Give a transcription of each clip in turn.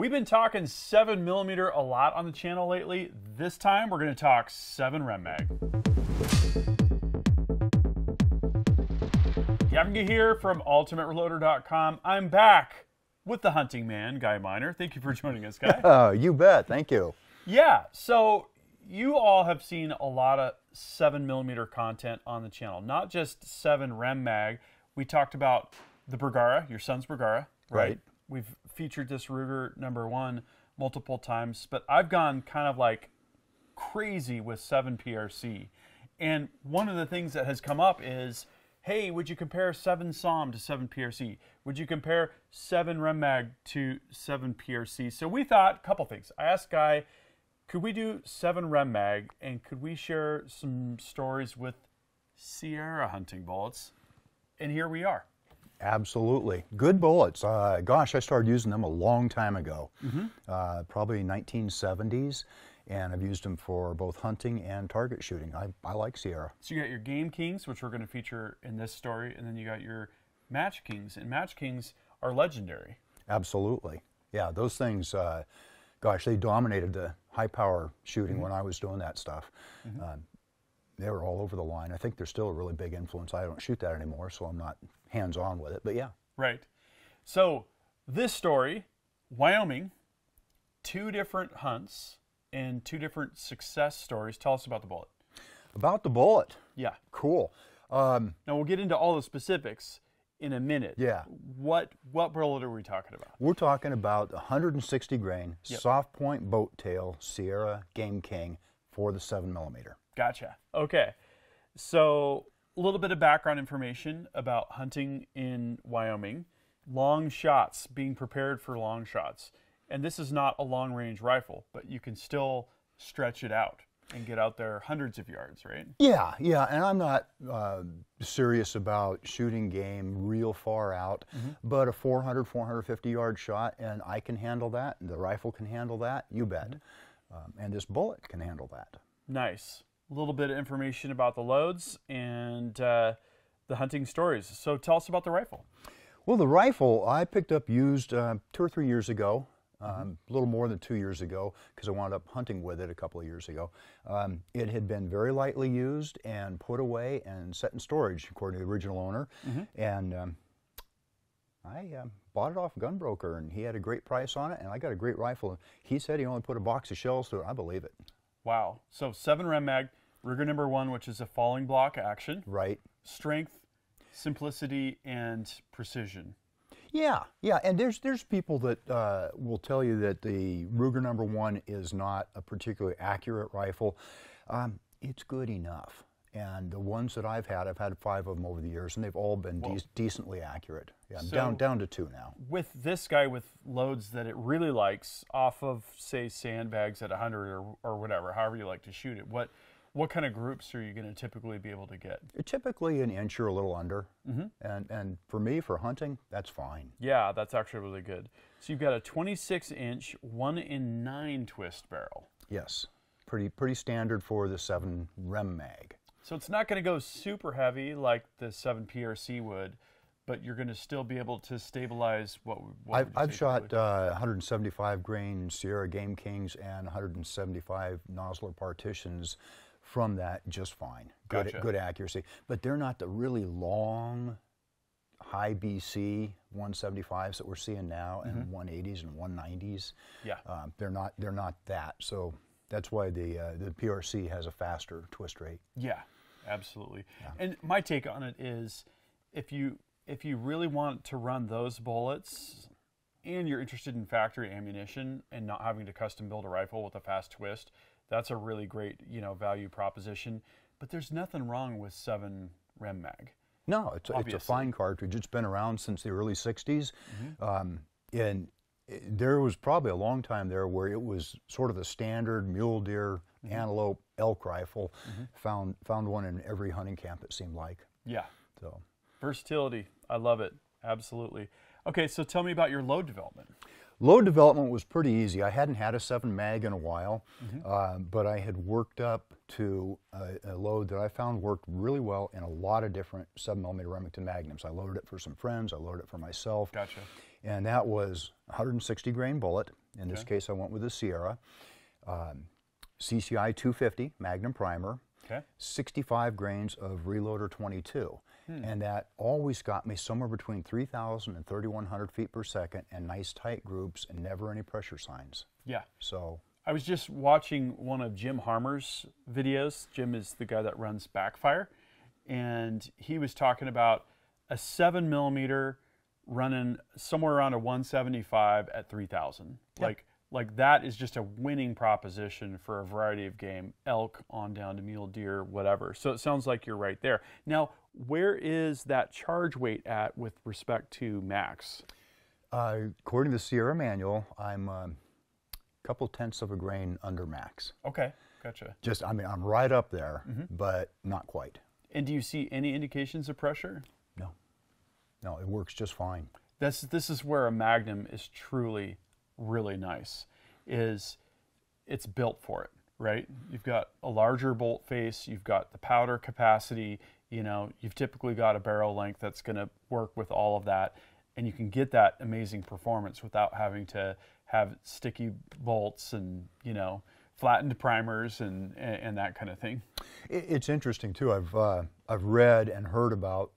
We've been talking 7mm a lot on the channel lately. This time we're going to talk 7 Rem Mag. Yavnga here from UltimateReloader.com. I'm back with the hunting man, Guy Miner. Thank you for joining us, Guy. Oh, you bet. Thank you. Yeah, so you all have seen a lot of 7mm content on the channel, not just 7 Rem Mag. We talked about the Bergara, your son's Bergara, right? We've featured this Ruger Number One multiple times, but I've gone kind of like crazy with 7PRC. And one of the things that has come up is, hey, would you compare 7 SOM to 7PRC? Would you compare 7 Rem Mag to 7PRC? So we thought a couple things. I asked Guy, could we do 7 Rem Mag, and could we share some stories with Sierra Hunting Bullets? And here we are. Absolutely. Good bullets. Gosh, I started using them a long time ago, probably 1970s, and I've used them for both hunting and target shooting. I like Sierra. So you got your Game Kings, which we're going to feature in this story, and then you got your Match Kings, and Match Kings are legendary. Absolutely. Yeah, those things, gosh, they dominated the high-power shooting when I was doing that stuff. They were all over the line. I think they're still a really big influence. I don't shoot that anymore, so I'm not hands-on with it, but yeah. Right. So this story, Wyoming, two different hunts and two different success stories. Tell us about the bullet. About the bullet? Yeah. Cool. Now we'll get into all the specifics in a minute. Yeah. What bullet are we talking about? We're talking about 160 grain, soft point boat tail, Sierra GameKing for the 7mm. Gotcha. Okay. So a little bit of background information about hunting in Wyoming. Long shots, being prepared for long shots. And this is not a long range rifle, but you can still stretch it out and get out there hundreds of yards, right? Yeah, yeah. And I'm not serious about shooting game real far out, but a 400, 450 yard shot, and I can handle that. The rifle can handle that, you bet. And this bullet can handle that. Nice. A little bit of information about the loads and the hunting stories. So tell us about the rifle. Well, the rifle I picked up used 2 or 3 years ago, a little more than 2 years ago, because I wound up hunting with it a couple of years ago. It had been very lightly used and put away and set in storage, according to the original owner. And I bought it off a gun broker, and he had a great price on it, and I got a great rifle. He said he only put a box of shells through it. I believe it. Wow. So 7 Rem Mag, Ruger Number One, which is a falling block action. Right. Strength, simplicity, and precision. Yeah, yeah. And there's people that will tell you that the Ruger Number One is not a particularly accurate rifle. It's good enough. And the ones that I've had 5 of them over the years, and they've all been decently accurate. Yeah, I'm so down to 2 now. With this guy with loads that it really likes off of, say, sandbags at 100 or whatever, however you like to shoot it, what kind of groups are you going to typically be able to get? Typically an inch or a little under. And for me, for hunting, that's fine. Yeah, that's actually really good. So you've got a 26-inch 1-in-9 twist barrel. Yes, pretty standard for the 7 Rem Mag. So it's not going to go super heavy like the 7PRC would, but you're going to still be able to stabilize what I've shot 175 grain Sierra Game Kings and 175 nozzler partitions from that just fine. Good, good accuracy. But they're not the really long, high BC 175s that we're seeing now, and 180s and 190s. Yeah, they're not that. So that's why the PRC has a faster twist rate. Yeah, absolutely. Yeah. And my take on it is, if you really want to run those bullets, and you're interested in factory ammunition and not having to custom build a rifle with a fast twist, that's a really great value proposition. But there's nothing wrong with 7 Rem Mag. No, it's a fine cartridge. It's been around since the early '60s, and there was probably a long time there where it was sort of the standard mule deer, antelope, elk rifle. Found one in every hunting camp, it seemed like. Yeah. So versatility, I love it, absolutely. Okay, so tell me about your load development. Load development was pretty easy. I hadn't had a 7 Mag in a while, but I had worked up to a load that I found worked really well in a lot of different 7mm Remington Magnums. I loaded it for some friends, I loaded it for myself. Gotcha. And that was 160 grain bullet, In this case, I went with the Sierra. CCI 250 Magnum primer, 65 grains of Reloader 22. And that always got me somewhere between 3,000 and 3,100 feet per second, and nice tight groups and never any pressure signs. Yeah. So I was just watching one of Jim Harmer's videos. Jim is the guy that runs Backfire, and he was talking about a 7mm running somewhere around a 175 at 3,000. Yeah. Like that is just a winning proposition for a variety of game, elk on down to mule deer, whatever. So it sounds like you're right there. Now, where is that charge weight at with respect to max? According to the Sierra Manual, I'm a couple tenths of a grain under max. Okay, gotcha. Just, I mean, I'm right up there, but not quite. And do you see any indications of pressure? No. No, it works just fine. This is where a Magnum is truly really nice, is it's built for it, right? You've got a larger bolt face, you've got the powder capacity, you know, you've typically got a barrel length that's going to work with all of that, and you can get that amazing performance without having to have sticky bolts and, you know, flattened primers and that kind of thing. It's interesting too. I've read and heard about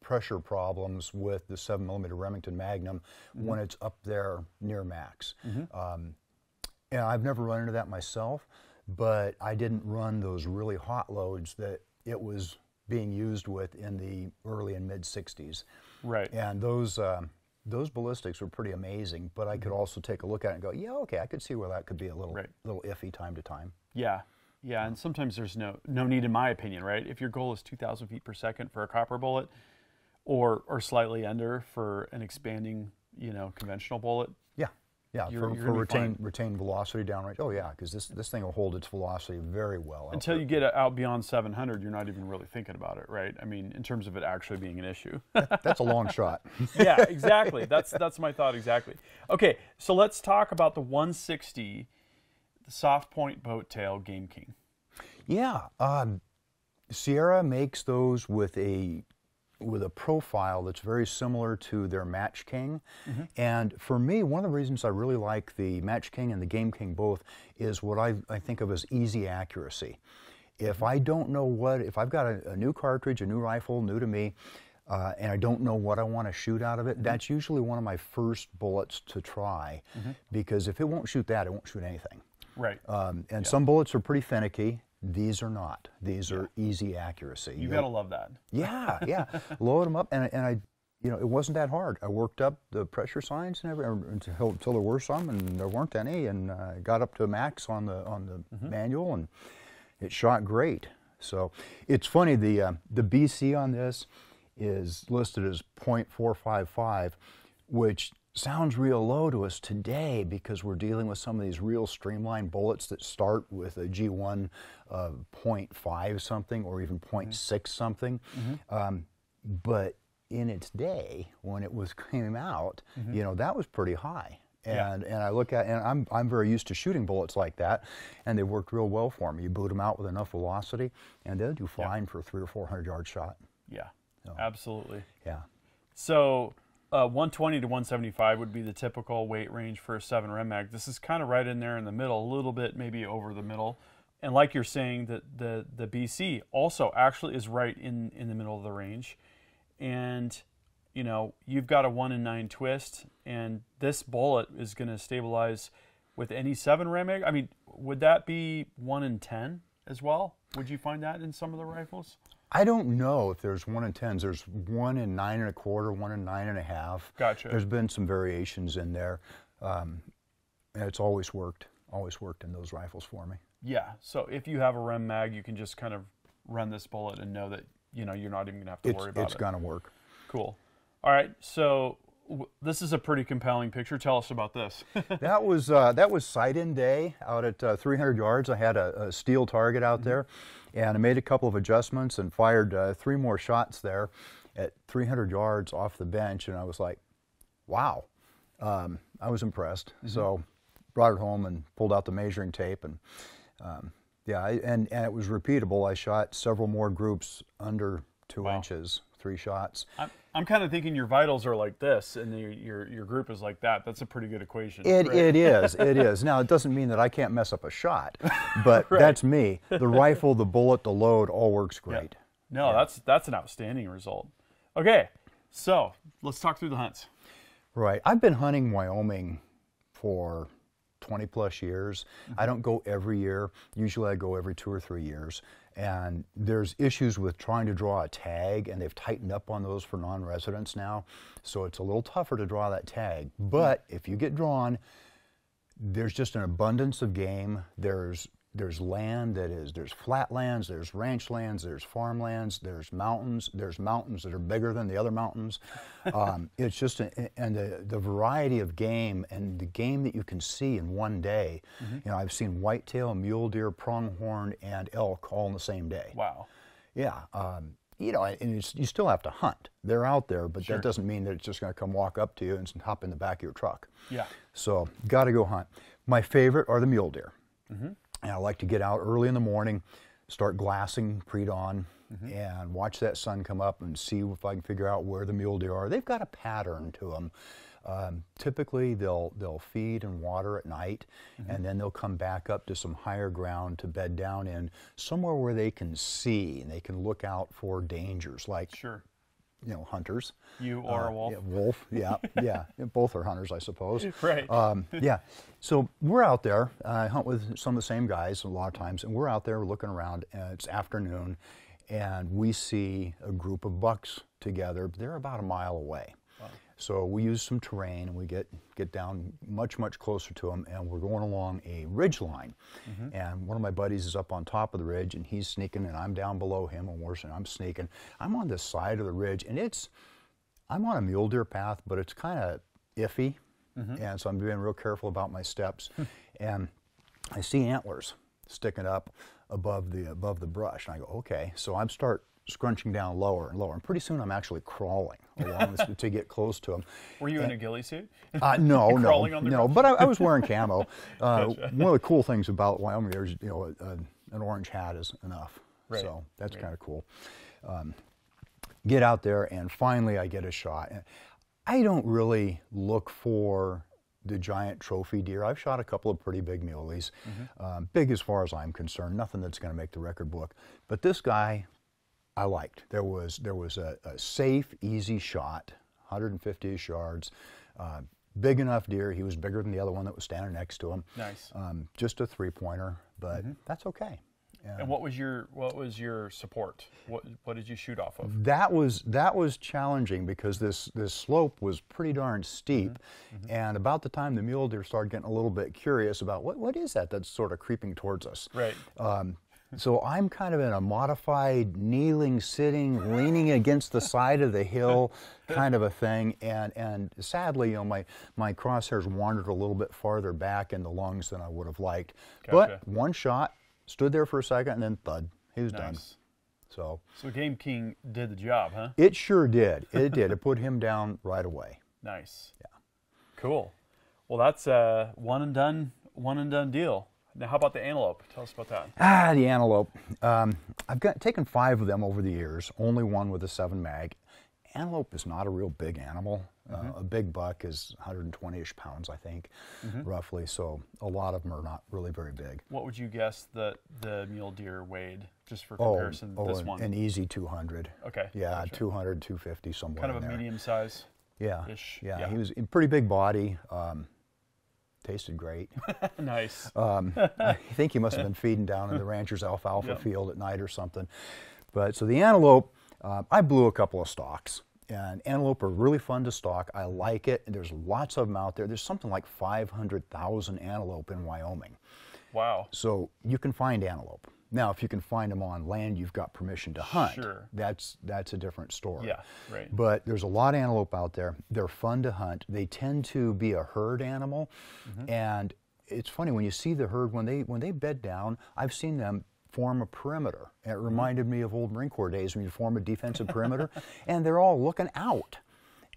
pressure problems with the 7mm Remington Magnum when it's up there near max. And I've never run into that myself, but I didn't run those really hot loads that it was being used with in the early and mid 60s. Right. And those ballistics were pretty amazing, but I could also take a look at it and go, yeah, okay, I could see where that could be a little little iffy time to time. Yeah. Yeah, and sometimes there's no need, in my opinion, right? If your goal is 2,000 feet per second for a copper bullet, or slightly under for an expanding, you know, conventional bullet. Yeah, yeah, for retained velocity downrange. Oh yeah, because this thing will hold its velocity very well. Until you get out beyond 700, you're not even really thinking about it, right? I mean, in terms of it actually being an issue. That's a long shot. Yeah, exactly. That's my thought exactly. Okay, so let's talk about the 160, the soft point boat tail Game King. Yeah, Sierra makes those with a profile that's very similar to their Match King. And for me, one of the reasons I really like the Match King and the Game King both is what I think of as easy accuracy. If I don't know if I've got a new cartridge, a new rifle, new to me, and I don't know what I want to shoot out of it, that's usually one of my first bullets to try, because if it won't shoot that, it won't shoot anything. Right. And some bullets are pretty finicky. These are not. These are easy accuracy. You've got to love that. Yeah, yeah. Load them up, and I, you know, it wasn't that hard. I worked up the pressure signs and everything until there were some, and there weren't any, and I got up to max on the manual, and it shot great. So it's funny, the BC on this is listed as 0.455, which sounds real low to us today because we're dealing with some of these real streamlined bullets that start with a G1 of 0.5 something or even 0.6 something. But in its day, when it came out, you know, that was pretty high. And I look at, and I'm very used to shooting bullets like that, and they worked real well for me. You boot them out with enough velocity, and they'll do fine for a 300- or 400-yard shot. Yeah, so, absolutely. Yeah. So 120 to 175 would be the typical weight range for a 7 Rem Mag. This is kind of right in there in the middle, a little bit maybe over the middle. And like you're saying, that the BC also actually is right in the middle of the range. And, you know, you've got a 1-in-9 twist, and this bullet is going to stabilize with any 7 Rem Mag. I mean, would that be 1-in-10 as well? Would you find that in some of the rifles? I don't know if there's 1-in-10s. There's 1-in-9 1/4, 1-in-9 1/2. Gotcha. There's been some variations in there. And it's always worked in those rifles for me. Yeah. So if you have a Rem Mag, you can just kind of run this bullet and know that, you know, you're not even gonna have to worry about it. It's gonna work. Cool. All right. So this is a pretty compelling picture. Tell us about this. that was sight-in day out at 300 yards. I had a steel target out there, and I made a couple of adjustments and fired 3 more shots there at 300 yards off the bench, and I was like, wow. I was impressed. So brought it home and pulled out the measuring tape, and yeah, and it was repeatable. I shot several more groups under 2 inches. three shots. I'm kind of thinking your vitals are like this, and your group is like that. That's a pretty good equation. It is. Now, it doesn't mean that I can't mess up a shot, but right. That's me. The rifle, the bullet, the load, all works great. Yeah. No, that's an outstanding result. Okay, so let's talk through the hunts. Right. I've been hunting Wyoming for 20-plus years. Mm-hmm. I don't go every year. Usually I go every 2 or 3 years. And there's issues with trying to draw a tag, and they've tightened up on those for non-residents now. So it's a little tougher to draw that tag. But if you get drawn, there's just an abundance of game. There's land that is, there's flatlands, there's ranch lands, there's farmlands, there's mountains that are bigger than the other mountains. It's just, and the variety of game and the game that you can see in one day. Mm-hmm. You know, I've seen whitetail, mule deer, pronghorn, and elk all in the same day. Wow. Yeah. You know, and you still have to hunt. They're out there, but sure. That doesn't mean that it's just going to come walk up to you and hop in the back of your truck. Yeah. So, got to go hunt. My favorite are the mule deer. Mm-hmm. And I like to get out early in the morning, start glassing pre-dawn, mm-hmm. and watch that sun come up and see if I can figure out where the mule deer are. They've got a pattern to them. Typically, they'll feed and water at night, mm-hmm. and then they'll come back up to some higher ground to bed down in, somewhere where they can see and they can look out for dangers like sure. you know, hunters. You are a wolf. Yeah, wolf, yeah, yeah. Both are hunters, I suppose. Right. Yeah. So we're out there. I hunt with some of the same guys a lot of times, and we're out there looking around, and it's afternoon, and we see a group of bucks together. They're about a mile away. Wow. So we use some terrain, and we get down much closer to them, and we're going along a ridge line. Mm-hmm. And one of my buddies is up on top of the ridge, and he's sneaking, and I'm down below him, and worse, and I'm sneaking. I'm on this side of the ridge, and I'm on a mule deer path, but it's kind of iffy, mm-hmm. and so I'm being real careful about my steps. And I see antlers sticking up above the brush, and I go, okay. So I start scrunching down lower and lower, and pretty soon I'm actually crawling along to get close to them. Were you in a ghillie suit? No, but I was wearing camo. Gotcha. One of the cool things about Wyoming is, you know, an orange hat is enough, right. So that's right. Kind of cool. Get out there, and finally I get a shot. And I don't really look for the giant trophy deer. I've shot a couple of pretty big muleys, mm-hmm. Big as far as I'm concerned, nothing that's going to make the record book. But this guy, I liked. There was a safe, easy shot, 150-ish yards, big enough deer. He was bigger than the other one that was standing next to him. Nice. Just a three-pointer, but mm-hmm. that's okay. And what was your support? What did you shoot off of? That was challenging because this slope was pretty darn steep, mm-hmm. and about the time the mule deer started getting a little bit curious about what is that that's sort of creeping towards us. Right. So I'm kind of in a modified kneeling, sitting, leaning against the side of the hill kind of a thing, and sadly, you know, my crosshairs wandered a little bit farther back in the lungs than I would have liked. Gotcha. But one shot, stood there for a second, and then thud, he was nice. Done. So Game King did the job, huh? It sure did. It did. It put him down right away. Nice. Yeah. Cool. Well, that's a one and done deal. Now, how about the antelope? Tell us about that. The antelope. I've taken 5 of them over the years, only one with a 7 mag. Antelope is not a real big animal. Mm-hmm. A big buck is 120-ish pounds, I think, mm-hmm. roughly. So a lot of them are not really very big. What would you guess that the mule deer weighed, just for comparison, this one? An easy 200. Okay. Yeah, gotcha. 200, 250, somewhere in there. Kind of a medium size-ish. Yeah. Yeah, he was a pretty big body. Tasted great. Nice. I think he must have been feeding down in the rancher's alfalfa field at night or something. But so the antelope, I blew a couple of stalks. And antelope are really fun to stalk. I like it. And there's lots of them out there. There's something like 500,000 antelope in Wyoming. Wow. So you can find antelope. Now, if you can find them on land you've got permission to hunt, sure. that's a different story. Yeah, right. But there's a lot of antelope out there. They're fun to hunt. They tend to be a herd animal, mm-hmm. and it's funny when you see the herd when they bed down. I've seen them form a perimeter. It reminded me of old Marine Corps days when you form a defensive perimeter, and they're all looking out.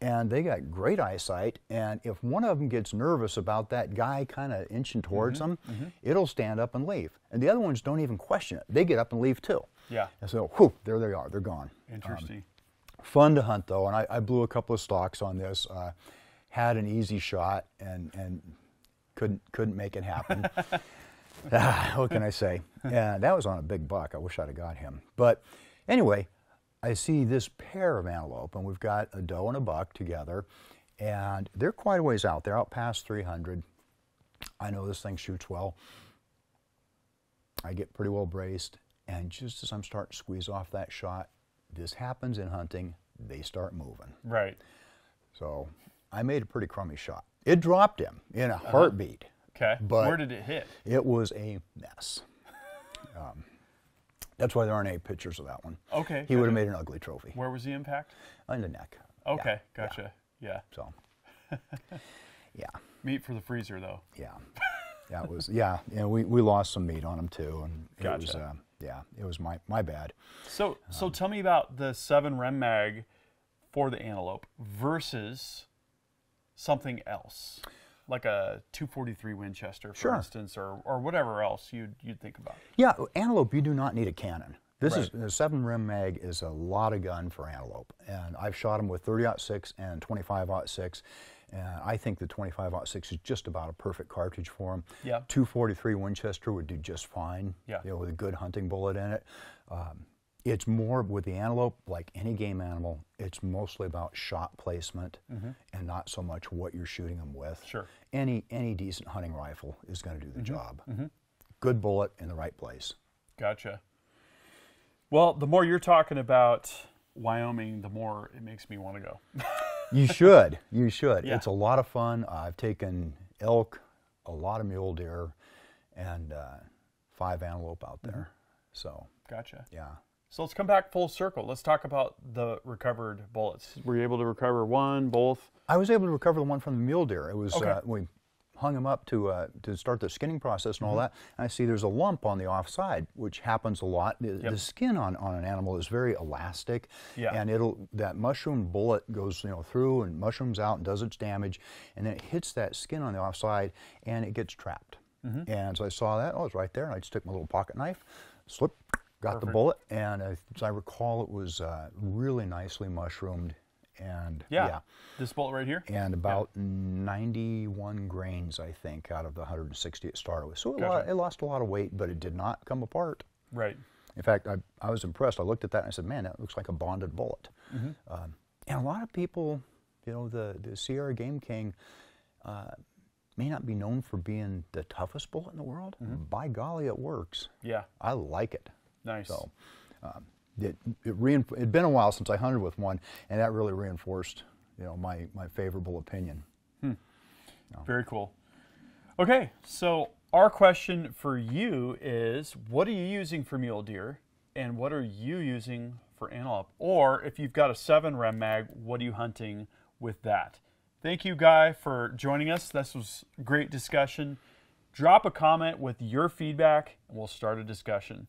And they got great eyesight, and if one of them gets nervous about that guy kind of inching towards mm-hmm, them, mm-hmm. it'll stand up and leave. And the other ones don't even question it. They get up and leave too. Yeah. And so, whew, there they are. They're gone. Interesting. Fun to hunt though, and I blew a couple of stocks on this. Had an easy shot and couldn't make it happen. What can I say? That was on a big buck. I wish I'd have got him. But anyway, I see this pair of antelope, and we've got a doe and a buck together, and they're quite a ways out. They're out past 300. I know this thing shoots well. I get pretty well braced, and just as I'm starting to squeeze off that shot, this happens in hunting, they start moving. Right. So I made a pretty crummy shot. It dropped him in a heartbeat. Okay. But where did it hit? It was a mess. That's why there aren't any pictures of that one. Okay. He would have made an ugly trophy. Where was the impact? On the neck. Okay, yeah, gotcha. Yeah. So, yeah. Meat for the freezer, though. Yeah. That was, yeah. And we lost some meat on him, too. And gotcha. It was, yeah, it was my bad. So, so tell me about the 7 Rem Mag for the antelope versus something else. Like a 243 Winchester, for sure. Instance, or whatever else you'd think about. Yeah, antelope, you do not need a cannon. This right. is the 7 Rim Mag is a lot of gun for antelope, and I've shot them with 30-06 and 25-06, and I think the 25-06 is just about a perfect cartridge for them. Yeah. 243 Winchester would do just fine. Yeah. You know, with a good hunting bullet in it. It's more with the antelope, like any game animal, it's mostly about shot placement and not so much what you're shooting them with. Sure. Any decent hunting rifle is going to do the job. Good bullet in the right place. Gotcha. Well, the more you're talking about Wyoming, the more it makes me want to go. You should. You should. Yeah. It's a lot of fun. I've taken elk, a lot of mule deer, and 5 antelope out there. So. Gotcha. Yeah. So let's come back full circle. Let's talk about the recovered bullets. Were you able to recover one, both? I was able to recover the one from the mule deer. It was okay. We hung him up to start the skinning process and all that. And I see there's a lump on the offside, which happens a lot. The skin on an animal is very elastic, and that mushroom bullet goes through and mushrooms out and does its damage, and then it hits that skin on the offside and it gets trapped. And so I saw that. Oh, it's right there. And I just took my little pocket knife, slipped. Got Perfect. The bullet, and as I recall, it was really nicely mushroomed, and this bullet right here, and about 91 grains, I think, out of the 160 it started with. So it lost a lot of weight, but it did not come apart. Right. In fact, I was impressed. I looked at that and I said, "Man, that looks like a bonded bullet." And a lot of people, the Sierra GameKing may not be known for being the toughest bullet in the world. By golly, it works. Yeah, I like it. Nice. So, it'd been a while since I hunted with one, and that really reinforced, my favorable opinion. Very cool. Okay, so our question for you is, what are you using for mule deer, and what are you using for antelope? Or if you've got a 7 Rem Mag, what are you hunting with that? Thank you, Guy, for joining us. This was a great discussion. Drop a comment with your feedback, and we'll start a discussion.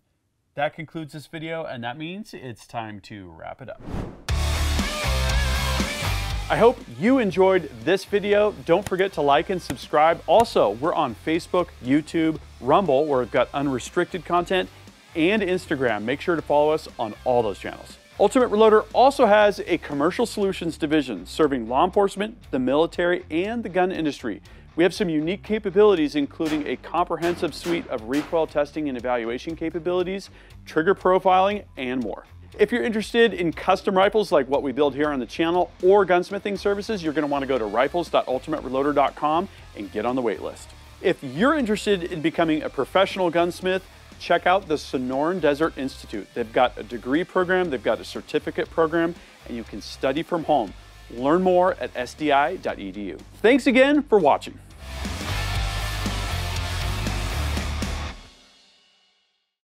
That concludes this video, and that means it's time to wrap it up. I hope you enjoyed this video. Don't forget to like and subscribe. Also, we're on Facebook, YouTube, Rumble, where we've got unrestricted content, and Instagram. Make sure to follow us on all those channels. Ultimate Reloader also has a commercial solutions division serving law enforcement, the military, and the gun industry. We have some unique capabilities, including a comprehensive suite of recoil testing and evaluation capabilities, trigger profiling, and more. If you're interested in custom rifles like what we build here on the channel or gunsmithing services, you're going to want to go to rifles.ultimatereloader.com and get on the wait list. If you're interested in becoming a professional gunsmith, check out the Sonoran Desert Institute. They've got a degree program, they've got a certificate program, and you can study from home. Learn more at sdi.edu. Thanks again for watching.